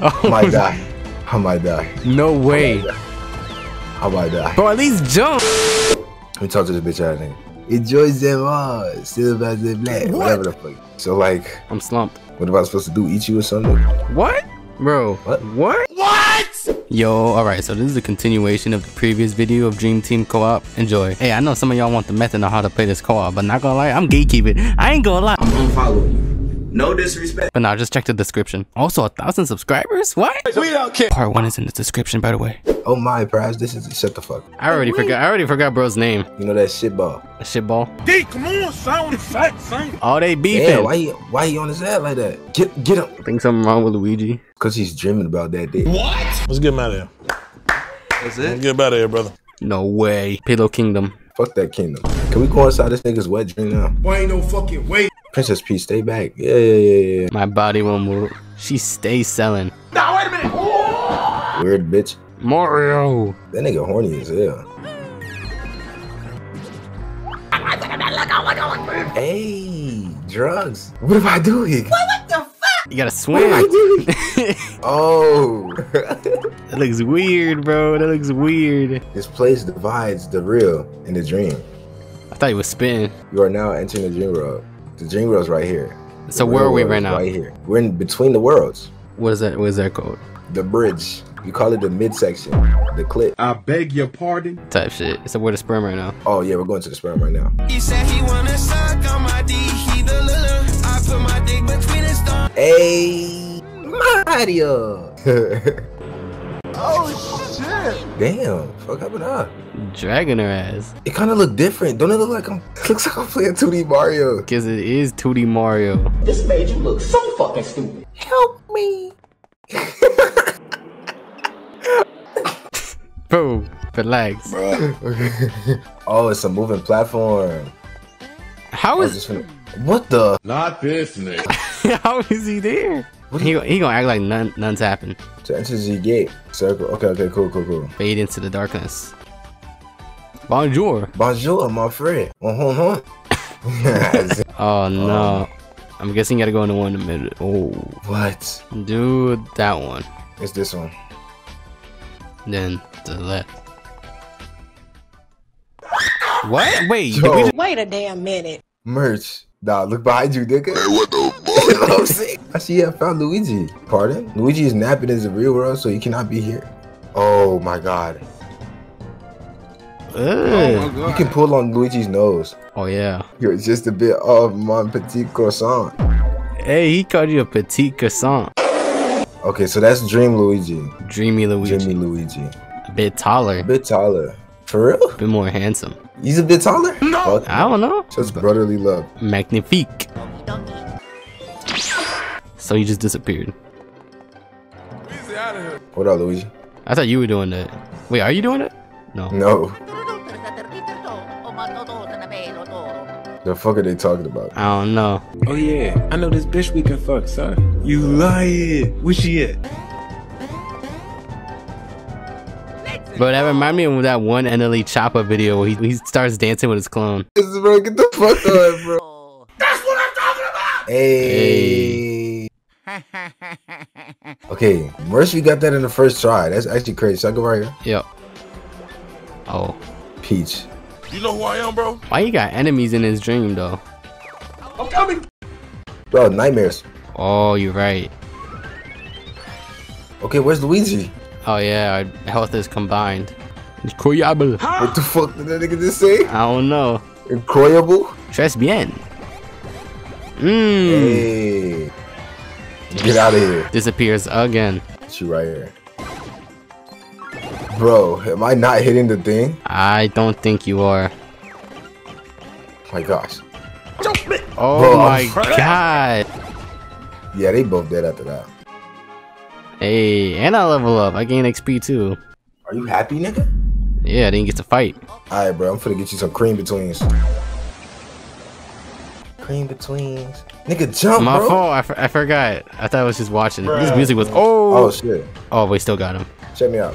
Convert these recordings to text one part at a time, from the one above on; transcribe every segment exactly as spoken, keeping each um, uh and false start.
Oh. I might die. I might die. No way. I might die. Bro, at least jump. Let me talk to this bitch out of nigga. Enjoy them all. Silver as black. What? Whatever the fuck. So like. I'm slumped. What am I supposed to do? Eat you or something? What? Bro. What? What? What? Yo, alright, so this is a continuation of the previous video of Dream Team Co-op. Enjoy. Hey, I know some of y'all want the method on how to play this co-op, but not gonna lie, I'm gatekeeping. I ain't gonna lie. I'm gonna follow you. No disrespect. But nah, just check the description. Also, a thousand subscribers? What? We don't care. Part one is in the description, by the way. Oh my, Braz, this is shut the fuck. I already Wait. forgot. I already forgot, bro's name. You know that shitball. A shitball. D, come on, son. Fat son. All they beefing. Yeah, why he, why he on his head like that? Get, get him. I think something wrong with Luigi. Cause he's dreaming about that dick. What? Let's get him out of here. That's it. Let's get him out of here, brother. No way. Pillow Kingdom. Fuck that kingdom. Can we go inside this nigga's wet dream now? Why ain't no fucking way? Princess Peach, stay back. Yeah, yeah, yeah, yeah. My body won't move. She stays selling. Now wait a minute. Oh! Weird bitch. Mario. That nigga horny as hell. Hey, drugs. What if I do it? What, what the fuck? You gotta swim. What do I do? Oh. That looks weird, bro. That looks weird. This place divides the real and the dream. I thought you was spinning. You are now entering the dream world. The dream world's right here. So where are we right now? Right here. We're in between the worlds. What is that? What is that called? The bridge. You call it the midsection. The clip. I beg your pardon. Type shit. So we're the sperm right now. Oh yeah, we're going to the sperm right now. He said he wanna suck on my D. He the lulu. I put my dick between his thumbs. Hey, Mario. Oh shit. Damn. Fuck up and up. Dragging her ass. It kind of look different. Don't it look like I'm looks like I'm playing two D Mario? Because it is two D Mario. This made you look so fucking stupid. Help me. Bro, relax. Bro. Oh, it's a moving platform. How is gonna, what the? Not this nigga. How is he there? What he, he gonna act like none, none's happened. To enter the gate. Circle. Okay, okay, cool, cool, cool. Fade into the darkness. Bonjour. Bonjour, my friend. Oh, no. I'm guessing you gotta go into one in a minute. Oh. What? Dude, that one. It's this one. Then the left. What? Wait. Yo, we just wait a damn minute. Merch. Nah, look behind you, nigga. Hey, what the fuck? I'm sick. I see I found Luigi. Pardon? Luigi is napping in the real world, so he cannot be here. Oh, my God. Oh you can pull on Luigi's nose. Oh yeah. You're just a bit of my petite croissant. Hey, he called you a petite croissant. Okay, so that's Dream Luigi. Dreamy Luigi. Dreamy Luigi. A bit taller. A bit taller. For real? A bit more handsome. He's a bit taller? No. Oh, I don't know. Just brotherly love. Magnifique. So he just disappeared. What up, Luigi? I thought you were doing that. Wait, are you doing it? No. No. The fuck are they talking about? I don't know. Oh yeah, I know this bitch we can fuck, sir. You lying. Where she at? Bro, that remind me of that one N L E Choppa video where he, he starts dancing with his clone. Bro, get the fuck on, bro. That's what I'm talking about! Hey. hey. Okay, Mercy got that in the first try. That's actually crazy. So I go right here? Yep. Oh. Peach. You know who I am, bro? Why you got enemies in his dream, though? I'm coming! Bro, nightmares. Oh, you're right. Okay, where's Luigi? Oh, yeah, our health is combined. Incroyable. Huh? What the fuck did that nigga just say? I don't know. Incroyable? Tres bien. Mmm. Hey. Get out of here. Disappears again. She right here. Bro, am I not hitting the thing? I don't think you are. My gosh. Oh bro, my god. Yeah, they both dead after that. Hey, and I level up. I gain X P too. Are you happy, nigga? Yeah, I didn't get to fight. Alright, bro, I'm finna get you some cream betweens. Cream betweens. Nigga, jump, my bro. My fault. I, for I forgot. I thought I was just watching. Bro. This music was. Oh. Oh, shit. Oh, we still got him. Check me out.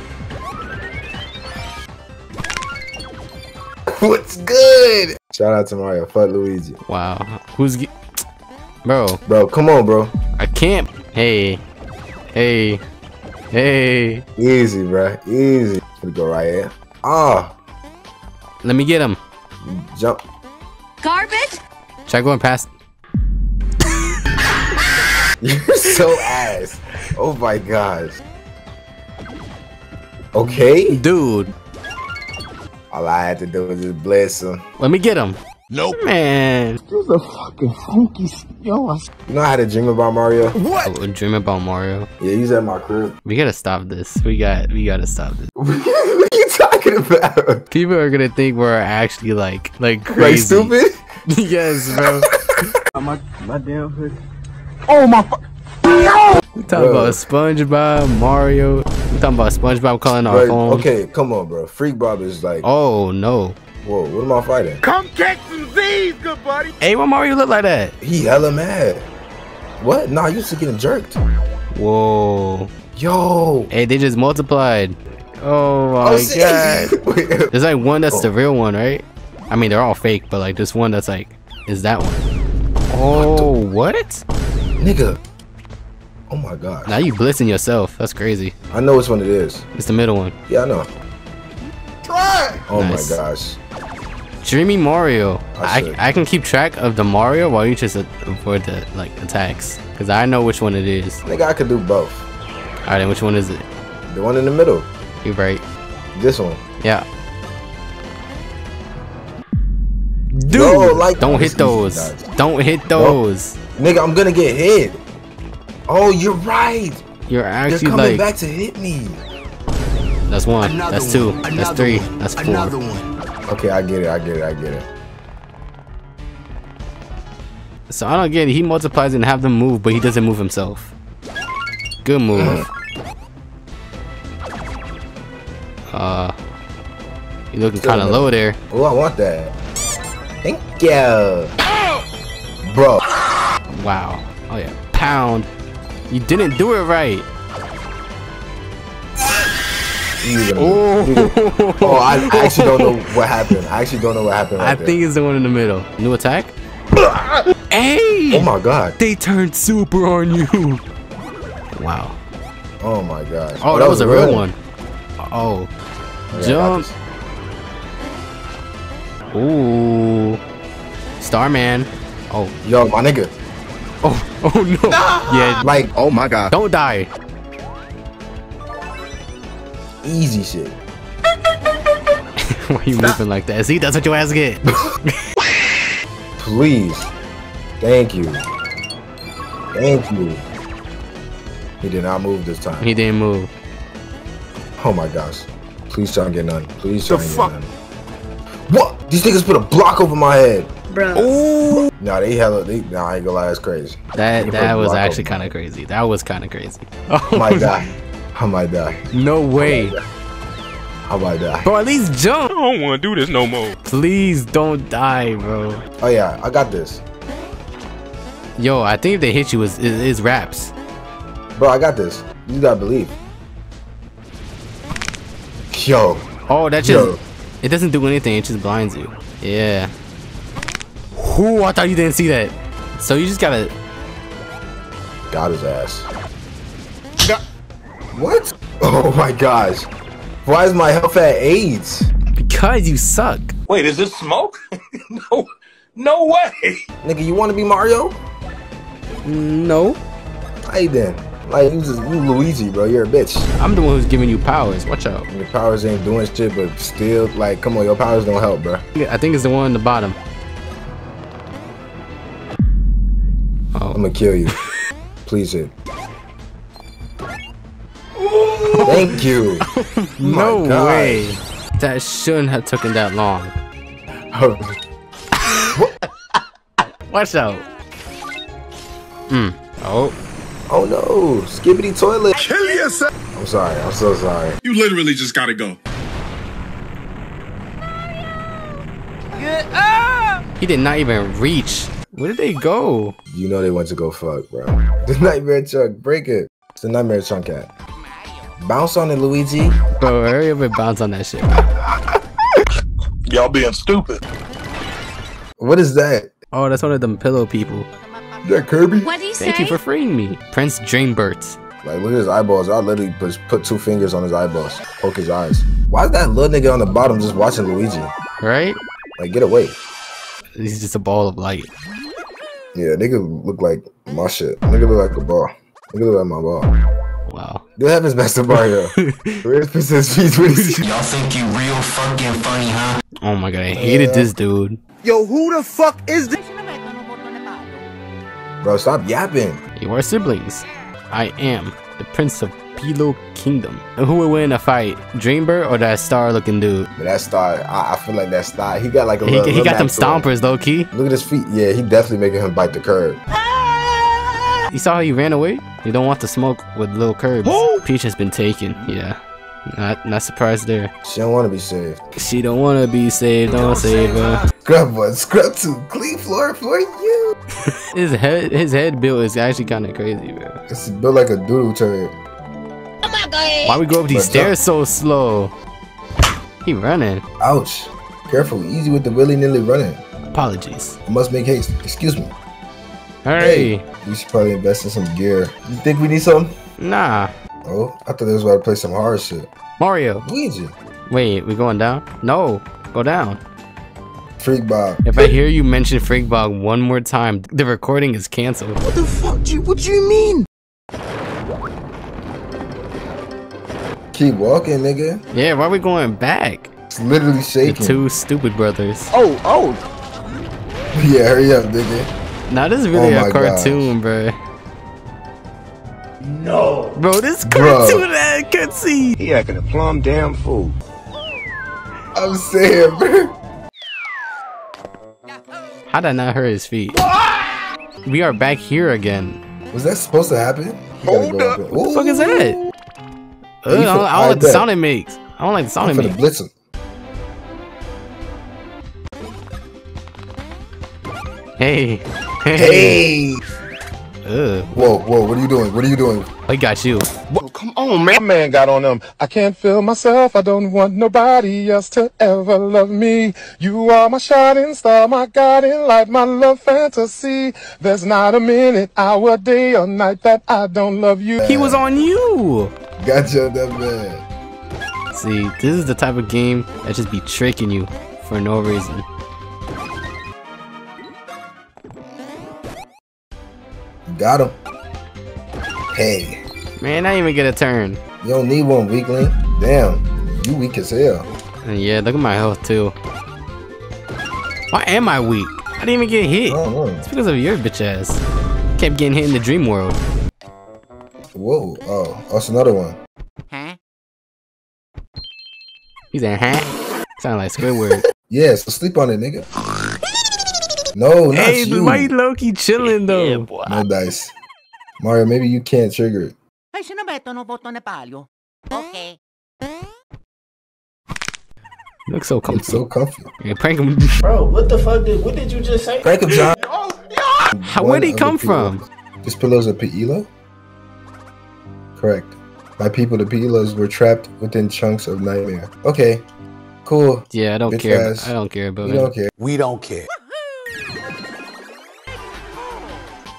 What's good? Shout out to Mario. Fuck Luigi. Wow. Who's... Bro. Bro, come on, bro. I can't... Hey. Hey. Hey. Easy, bro. Easy. I'm gonna go right here. Ah. Oh. Let me get him. Jump. Garbage? Try going past. You're so ass. Oh my gosh. Okay. Dude. All I had to do was just bless him. Let me get him. Nope. Man. This is a fucking funky yo. You know how to dream about Mario? What? Oh, dream about Mario. Yeah, he's at my crib. We gotta stop this. We got we gotta stop this. What are you talking about? People are gonna think we're actually like like crazy. Like stupid? Yes, bro. my my damn hood. Oh my fuck. No! We're talking bro. about SpongeBob, Mario. We're talking about SpongeBob calling our phone. Okay, come on, bro. Freak Bob is like. Oh no. Whoa, what am I fighting? Come catch some Z's, good buddy. Hey, why Mario look like that? He hella mad. What? Nah, you used to getting jerked. Whoa. Yo. Hey, they just multiplied. Oh my oh, god. There's like one that's oh. the real one, right? I mean, they're all fake, but like this one that's like, is that one? Oh, what? Nigga. Oh my god. Now you blissing yourself. That's crazy. I know which one it is. It's the middle one. Yeah, I know. Try. Oh nice. my gosh. Dreamy Mario. I, I, I can keep track of the Mario while you just avoid the like attacks, cause I know which one it is. I think I could do both. All right, then which one is it? The one in the middle. You're right. This one. Yeah. Dude, no, like, don't hit those. Don't hit those. Nope. Nigga, I'm gonna get hit. Oh, you're right. You're actually They're coming like, back to hit me. That's one. Another That's two. One. That's three. One. That's four. Another one. Okay, I get it. I get it. I get it. So I don't get it. He multiplies and have them move, but he doesn't move himself. Good move. uh, you're looking kind of low there. Oh, I want that. Thank you, bro. Wow. Oh yeah. Pound. You didn't do it right. Either. Oh. oh, I actually don't know what happened. I actually don't know what happened. Right I there. think it's the one in the middle. New attack. Hey! Oh my god. They turned super on you. Wow. Oh my god. Oh, oh that, that was, was a real one. one. Oh. Okay, jump. Ooh. Starman. Oh. Yo, my nigga. Oh, oh no. Nah! Yeah. Like, oh my god. Don't die. Easy shit. Why are you Stop. moving like that? See, that's what your ass get. Please. Thank you. Thank you. He did not move this time. He didn't move. Oh my gosh. Please try and get none. Please try the and get fuck? none. What? These niggas put a block over my head. Bro. Ooh. Nah, they hella. They, nah, I ain't gonna lie, that's crazy. That, that was actually kind of crazy. That was kind of crazy. Oh my god. I might die. No way. I might die. Bro, at least jump. I don't want to do this no more. Please don't die, bro. Oh, yeah. I got this. Yo, I think if they hit you, it's, it's wraps. Bro, I got this. You got to believe. Yo. Oh, that just... Yo. It doesn't do anything. It just blinds you. Yeah. Ooh, I thought you didn't see that. So you just got to... Got his ass. What? Oh my gosh. Why is my health at eight? Because you suck. Wait, is this smoke? no, no way. Nigga, you want to be Mario? No. Hey then, like you just you Luigi, bro. You're a bitch. I'm the one who's giving you powers. Watch out. Your powers ain't doing shit, but still, like, come on, your powers don't help, bro. I think it's the one on the bottom. Oh. I'm gonna kill you. Please hit. Thank you. No way. That shouldn't have taken that long. Watch out. Mm. Oh. Oh no. Skibbity toilet. Kill yourself. I'm sorry. I'm so sorry. You literally just gotta go. Get up. He did not even reach. Where did they go? You know they went to go fuck, bro. The Nightmare Chunk. Break it. It's the Nightmare Chunk cat. Bounce on it, Luigi. Bro, hurry up and bounce on that shit. Y'all being stupid. What is that? Oh, that's one of them pillow people. Is that Kirby? What do you Thank say? you for freeing me. Prince Dreambert. Like, look at his eyeballs. I literally just put two fingers on his eyeballs, poke his eyes. Why is that little nigga on the bottom just watching Luigi? Right? Like, get away. He's just a ball of light. Yeah, nigga look like my shit. Nigga look like a ball. Nigga look like my ball. Wow. They have his best of Mario. Where's Princess Peach? Y'all think you real fucking funny, huh? Oh my god, I hated yeah. this dude. Yo, who the fuck is this? Bro, stop yapping. You are siblings. I am the Prince of Pilo Kingdom. And who would win a fight, Dreambert or that star-looking dude? But that star, I, I feel like that star. He got like a he, little. He little got them stompers, low-key. Look at his feet. Yeah, he definitely making him bite the curb. Ah! You saw how he ran away? You don't want to smoke with little curbs. Whoa! Peach has been taken. Yeah, not not surprised there. She don't want to be saved. She don't want to be saved. Don't, don't save her. her. Scrub one, scrub two, clean floor for you. His head, his head build is actually kind of crazy, bro. It's built like a doodle turd. Oh my god! Why we go up these Let's stairs jump. so slow? He running. Ouch! Careful, easy with the willy-nilly running. Apologies. I must make haste. Excuse me. Hurry! Hey, we should probably invest in some gear. You think we need something? Nah. Oh, I thought this was about to play some hard shit. Mario. Luigi. Wait, we going down? No, go down. Freak Bob. If I hear you mention Freak Bob one more time, the recording is canceled. What the fuck? Do you, what do you mean? Keep walking, nigga. Yeah, why are we going back? It's literally shaking. The two stupid brothers. Oh, oh. Yeah, hurry up, nigga. Now nah, this is really oh a cartoon, gosh. bro. No, bro, this cartoon that could see. He acting a plumb damn fool. I'm saying, bro. How did I not hurt his feet? Ah! We are back here again. Was that supposed to happen? Hold up. What Ooh. the fuck is that? Ugh, I, don't, I, don't I don't like bet. the sound it makes. I don't like the sound I'm it makes. Blitz him. Hey. Hey. hey. Ugh. Whoa, whoa, what are you doing? What are you doing? I got you. Whoa, come on, man. My man got on them. I can't feel myself. I don't want nobody else to ever love me. You are my shining star, my guiding light, my love fantasy. There's not a minute, hour, day, or night that I don't love you. He was on you. Gotcha, that man. See, this is the type of game that just be tricking you for no reason. Got him. Hey. Man, I didn't even get a turn. You don't need one, weakling. Damn, you weak as hell. And yeah, look at my health too. Why am I weak? I didn't even get hit. Oh, it's because of your bitch ass. Kept getting hit in the dream world. Whoa! Oh, that's another one. Huh? You said huh? Sound like Squidward. Yeah, so sleep on it, nigga. No, not hey, you. Hey, why you low-key chilling though? Yeah, boy. No dice. Mario, maybe you can't trigger it. Okay. Looks so comfy. It's so comfy. Yeah, prank him. Bro, what the fuck did what did you just say? Prank him, John. Oh, yeah. Where'd he come from? This pillow's a Peelo? Correct. My people, the Peelos, were trapped within chunks of nightmare. Okay. Cool. Yeah, I don't Bitch care. Ass. I don't care about it. Don't care. We don't care.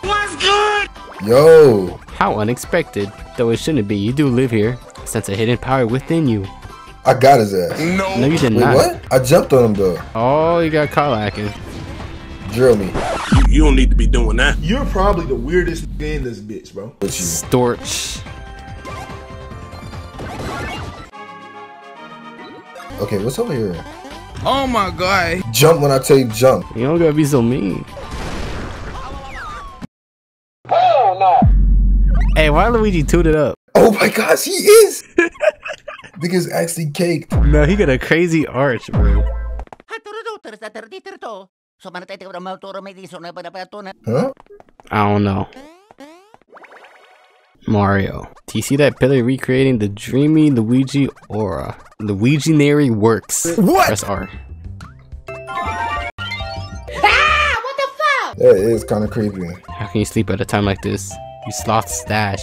What's good? Yo. How unexpected, though it shouldn't be. You do live here. Sense a hidden power within you. I got his ass. No, no you did Wait, not. What? I jumped on him though. Oh, you got caught lacking. Drill me. You, you don't need to be doing that. You're probably the weirdest in this bitch, bro. Storch. Okay, what's over here? Oh my god. Jump when I tell you jump. You don't gotta be so mean. Hey, why Luigi tooted up? Oh my gosh, he is! Nigga's actually caked. No, he got a crazy arch, bro. Huh? I don't know. Mario. Do you see that pillar recreating the dreamy Luigi aura? Luigi-nary works. What? Press R. Ah, what the fuck? That is kind of creepy. How can you sleep at a time like this? You sloth stash.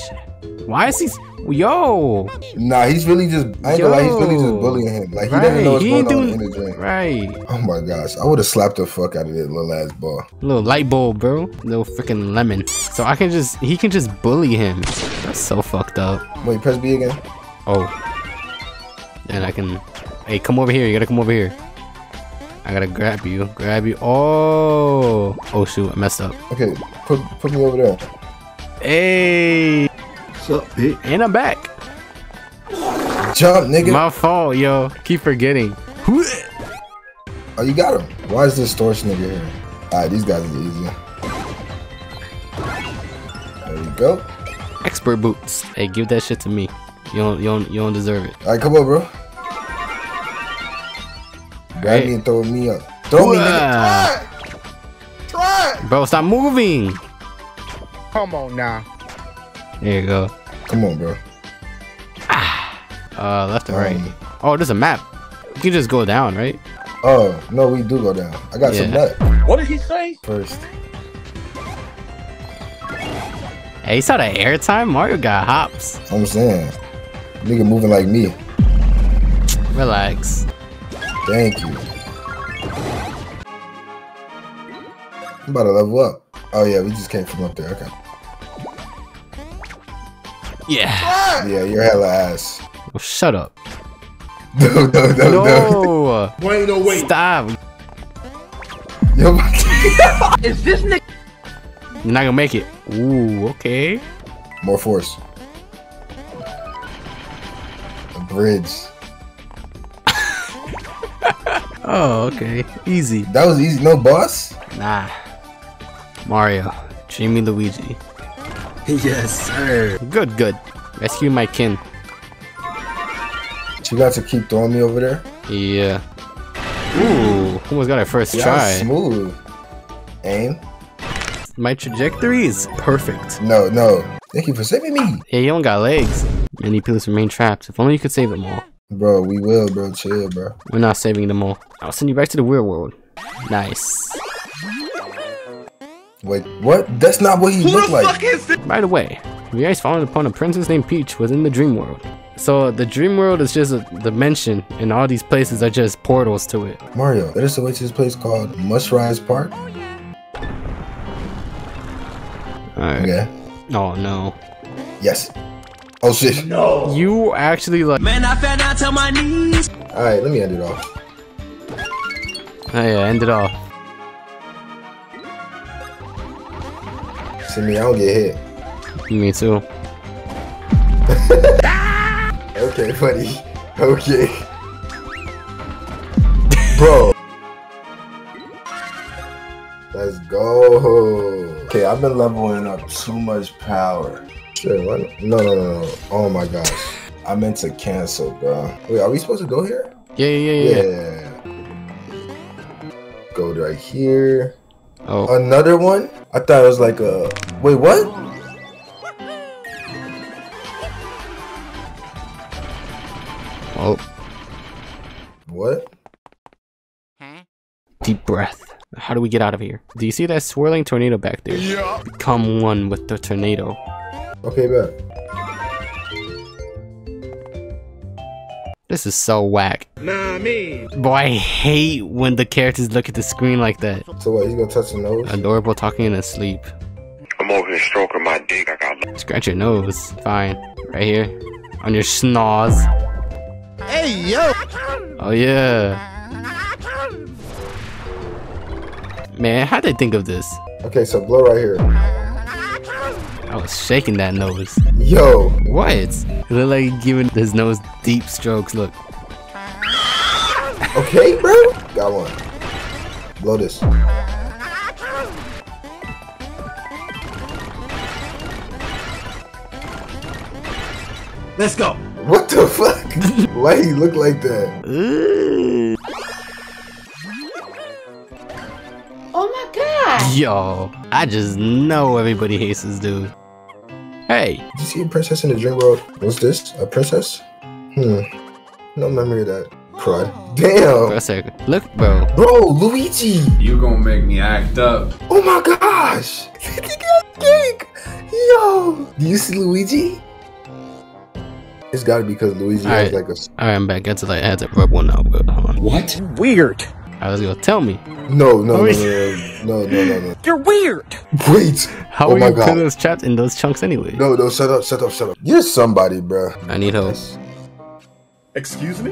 Why is he? Yo. Nah, he's really just. I ain't gonna lie, he's really just bullying him. Like he right. doesn't know what's he going on in the dream. Right. Oh my gosh, I would have slapped the fuck out of that little ass ball. Little light bulb, bro. Little freaking lemon. So I can just. He can just bully him. That's so fucked up. Wait, press B again. Oh. And I can. Hey, come over here. You gotta come over here. I gotta grab you. Grab you. Oh. Oh shoot, I messed up. Okay, put put me over there. Hey. Up, bitch. And I'm back. Jump, nigga. My fault, yo. Keep forgetting. Oh, you got him. Why is this torch nigga here? Alright, these guys are easy. There you go. Expert boots. Hey, give that shit to me. You don't, you don't, you don't deserve it. Alright, come on, bro. Grab right. me and throw me up. Throw Whoa. me, nigga. Try it. Bro, stop moving. Come on now. There you go. Come on, bro. Ah, uh, left and um, right. Oh, there's a map. You can just go down, right? Oh, no, we do go down. I got yeah. some nut. What did he say? First. Hey, you saw the airtime? Mario got hops. I'm saying. Nigga moving like me. Relax. Thank you. I'm about to level up. Oh, yeah, we just came from up there. Okay. Yeah. Yeah, you're hella ass. Oh, shut up. No, no, no, no. no. Wait, no, wait. Stop. Yo, is this nigga? You're not gonna make it. Ooh, okay. More force. A bridge. Oh, okay. Easy. That was easy. No boss? Nah. Mario. Dreamy Luigi. Yes, sir. Good, good. Rescue my kin. You got to keep throwing me over there? Yeah. Ooh, almost got it first yeah, try. Smooth. Aim. My trajectory is perfect. No, no. Thank you for saving me. Yeah, you don't got legs. Many pillars remain trapped. If only you could save them all. Bro, we will, bro. Chill, bro. We're not saving them all. I'll send you back to the real world. Nice. Wait, what? That's not what he Who looked like. Who the fuck is it? By the way, you guys followed upon a princess named Peach within the dream world. So the dream world is just a dimension, and all these places are just portals to it. Mario, let us away to this place called Mushrise Park. Oh, yeah. Alright. Okay. Oh, no. Yes. Oh, shit. No. You actually like. Man, I fell down to my knees. Alright, let me end it off. Oh, yeah, end it off. Me, I don't get hit. Me too. Okay, buddy. Okay. Bro. Let's go. Okay, I've been leveling up too much power. Shit, what? No, no, no, no. Oh my gosh. I meant to cancel, bro. Wait, are we supposed to go here? Yeah, yeah, yeah. Yeah. yeah. Go right here. Oh. Another one? I thought it was like a... Wait, what? Oh. What? Huh? Deep breath. How do we get out of here? Do you see that swirling tornado back there? Yeah. Become one with the tornado. Okay, bet. This is so whack. Nah, me. Boy, I hate when the characters look at the screen like that. So what, you gonna touch your nose? Adorable talking in his sleep. I'm over here stroking my dick. I got Scratch your nose. Fine. Right here. On your schnoz. Hey, yo! Oh, yeah. Man, how'd they think of this? Okay, so blow right here. I was shaking that nose. Yo. What? It looked like he giving his nose deep strokes. Look. Okay, bro. Got one. Blow this. Let's go. What the fuck? Why he look like that? Ooh. Oh my god. Yo. I just know everybody hates this dude. Hey! Did you see a princess in the dream world? What's this? A princess? Hmm. No memory of that. Crud. Damn! Bro, look, bro. Bro, Luigi! You gonna make me act up. Oh my gosh! Yo! Do you see Luigi? It's got to be because Louisiana is right. like a. All right, I'm back. I, like, I had to rub one out. But hold on. What? You're weird. I was gonna tell me. No, no, no, no, no, no, no, no. You're weird. Wait. How oh are you putting those traps in those chunks anyway? No, no, shut up, shut up, shut up. You're somebody, bro. I need help. Excuse me.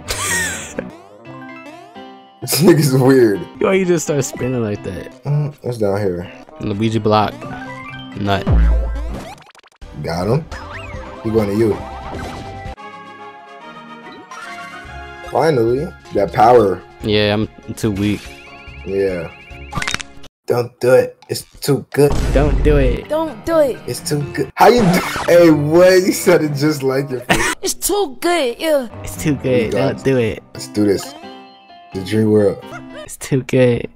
This nigga's weird. Why you just start spinning like that? Mm, what's down here? Luigi block. Nut. Got him. He going to you. Finally, that power. Yeah, I'm too weak. Yeah. Don't do it. It's too good. Don't do it. Don't do it. It's too good. How you do? Hey, what? You said it just like your face. It's too good. Yeah. It's too good. Don't do it. Let's do this. The dream world. It's too good.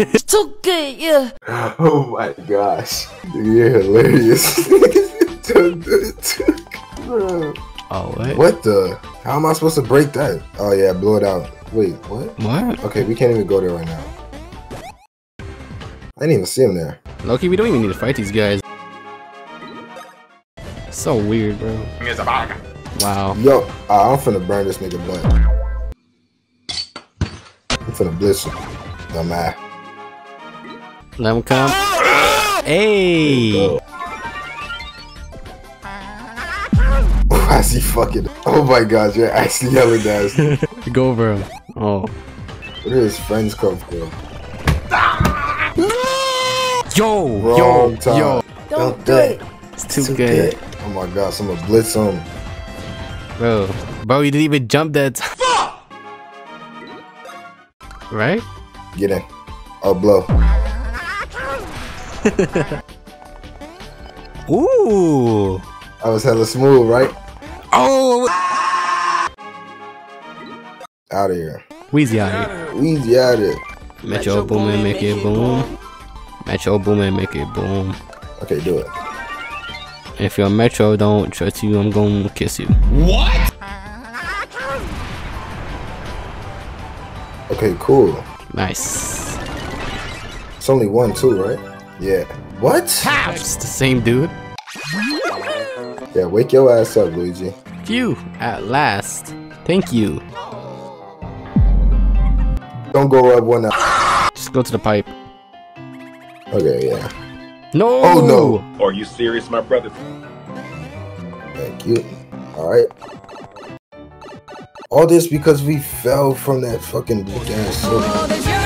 It's too good, yeah. Oh my gosh. You're hilarious. Don't do it too good. Oh, what? What the? How am I supposed to break that? Oh yeah, blow it out. Wait, what? What? Okay, we can't even go there right now. I didn't even see him there. Loki, we don't even need to fight these guys. It's so weird, bro. Wow. Yo, uh, I'm finna burn this nigga butt. I'm finna blitz him. Don't matter. Let him come. Hey! Why is he fucking? Oh my gosh, you're actually yelling at us. Go over him. Oh. Where did his friends come from? Yo! Wrong yo! Time. Yo! Don't, Don't do it. it! It's too, too good. good. Oh my gosh, I'm gonna blitz him. Bro. Bro, you didn't even jump that time. Right? Get in. I'll blow. Ooh! I was hella smooth, right? Oh! Out of here. Weezy out of here. Weezy out of here. Match your boom and make it boom. Match your boom and make it boom. Okay, do it. If your metro don't trust you, I'm gonna kiss you. What? Okay, cool. Nice. It's only one, too, right? Yeah. What? It's the same dude. Yeah, wake your ass up, Luigi. Phew, at last. Thank you. Don't go rub one out. Just go to the pipe. Okay, yeah. No! Oh, no! Are you serious, my brother? Thank you. Alright. All this because we fell from that fucking big ass.